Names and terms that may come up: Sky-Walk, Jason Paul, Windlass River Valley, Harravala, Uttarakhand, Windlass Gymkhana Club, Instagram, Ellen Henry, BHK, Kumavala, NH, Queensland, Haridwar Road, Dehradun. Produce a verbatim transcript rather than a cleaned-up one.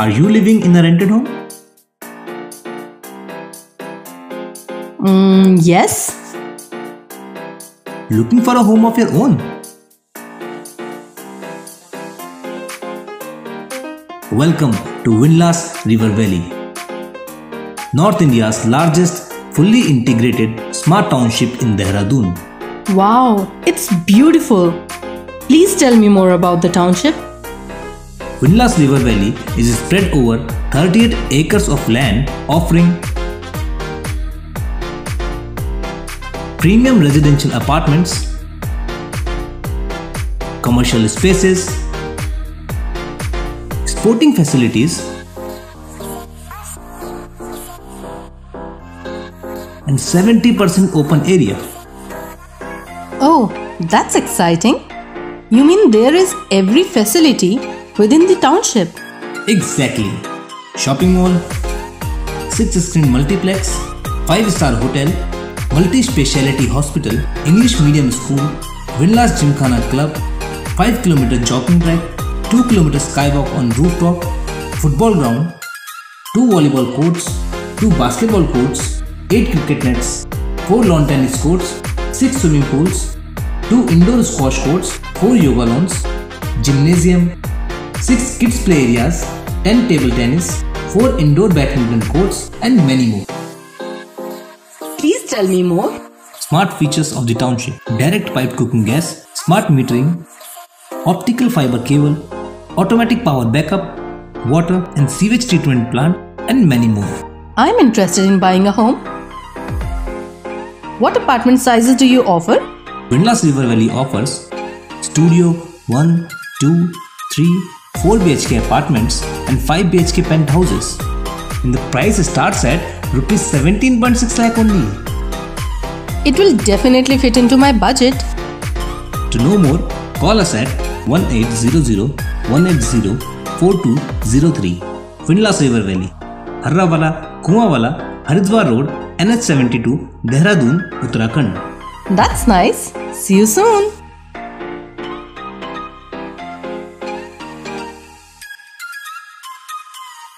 Are you living in a rented home? Mm, yes. Looking for a home of your own? Welcome to Windlass River Valley, North India's largest fully integrated smart township in Dehradun. Wow, it's beautiful. Please tell me more about the township. Windlass River Valley is spread over thirty-eight acres of land, offering premium residential apartments, commercial spaces, sporting facilities, and seventy percent open area. Oh, that's exciting. You mean there is every facility within the township? Exactly. Shopping mall, six-screen multiplex, five-star hotel, multi-speciality hospital, English medium school, Windlass Gymkhana Club, five kilometer jogging track, two kilometer skywalk on rooftop, football ground, two volleyball courts, two basketball courts, eight cricket nets, four lawn tennis courts, six swimming pools, two indoor squash courts, four yoga lawns, gymnasium, six kids play areas, ten table tennis, four indoor badminton courts, and many more. Please tell me more. Smart features of the township: direct pipe cooking gas, smart metering, optical fiber cable, automatic power backup, water and sewage treatment plant, and many more. I'm interested in buying a home. What apartment sizes do you offer? Windlass River Valley offers studio, one, two, three, four B H K apartments and five B H K penthouses, and the price starts at rupees seventeen point six lakh only. It will definitely fit into my budget. To know more, call us at one eight zero zero, one eight zero, four two zero three. Windlass River Valley, Harravala, Kumavala, Haridwar Road, N H seventy-two, Dehradun, Uttarakhand. That's nice. See you soon.